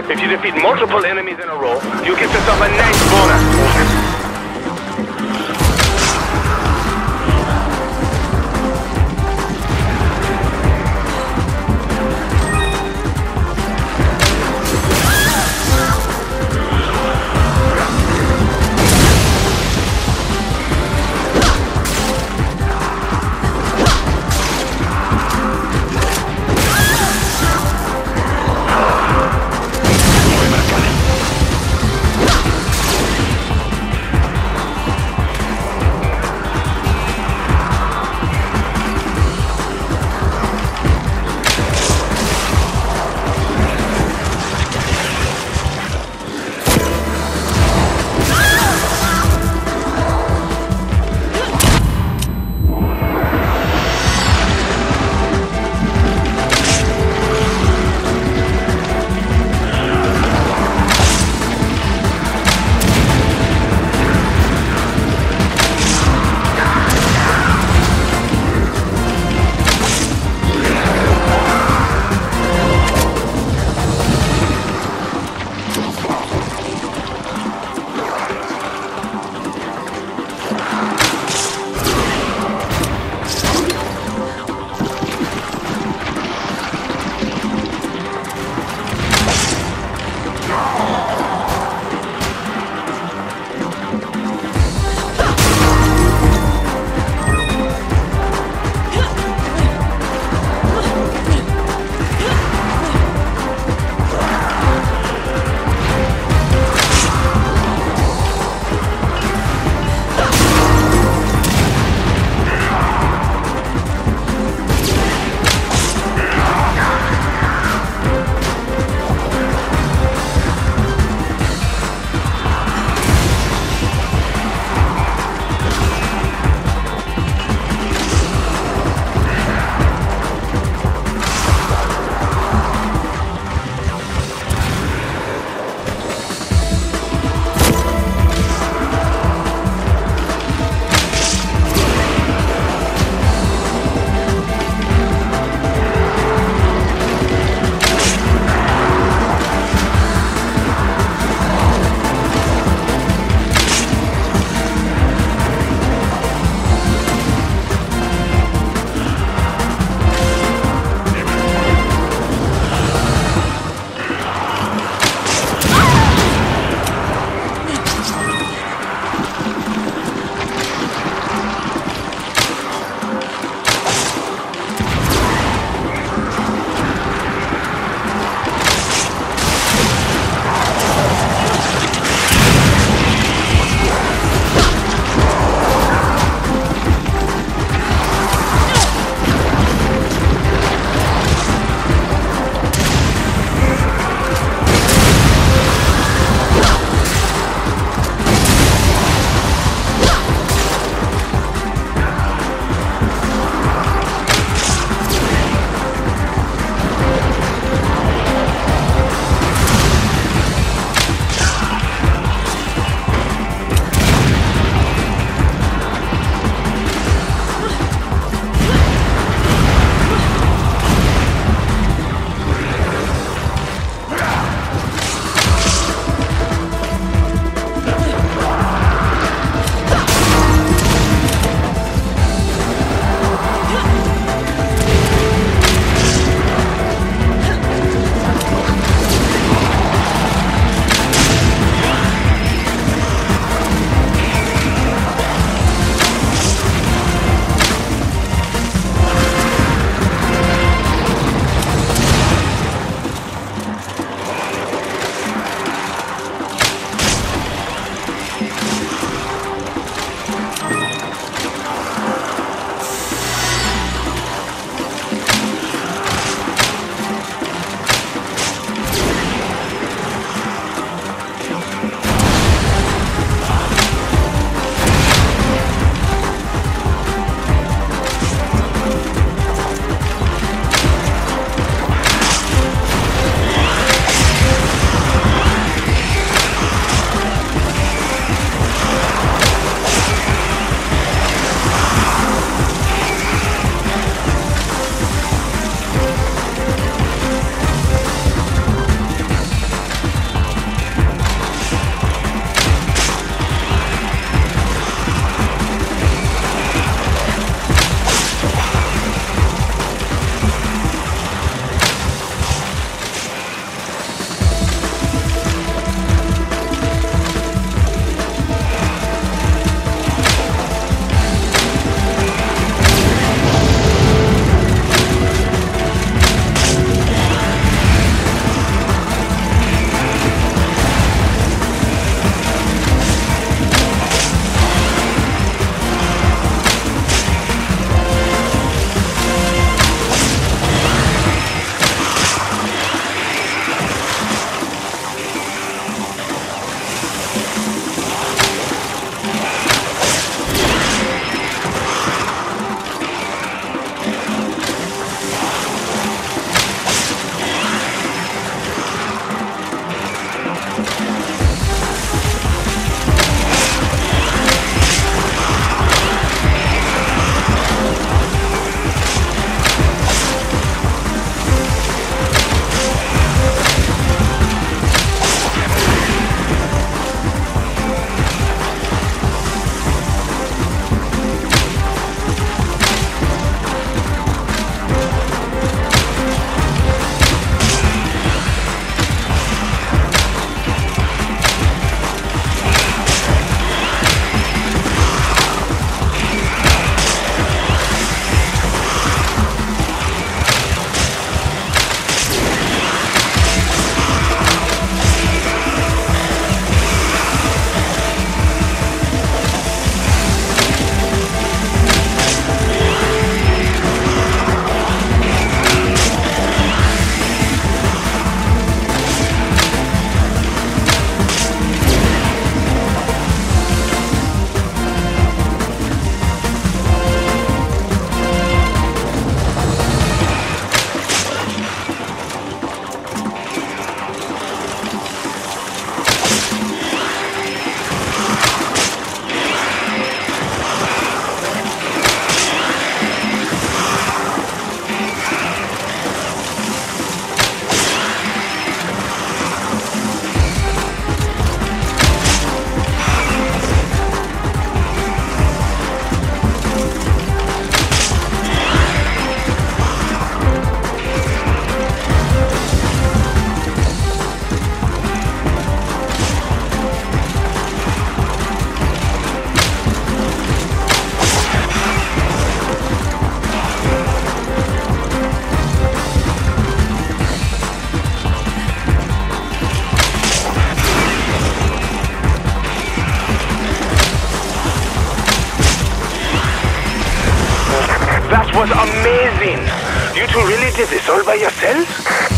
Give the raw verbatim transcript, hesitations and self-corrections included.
If you defeat multiple enemies in a row, you get yourself a nice bonus. was amazing. You two really did this all by yourselves?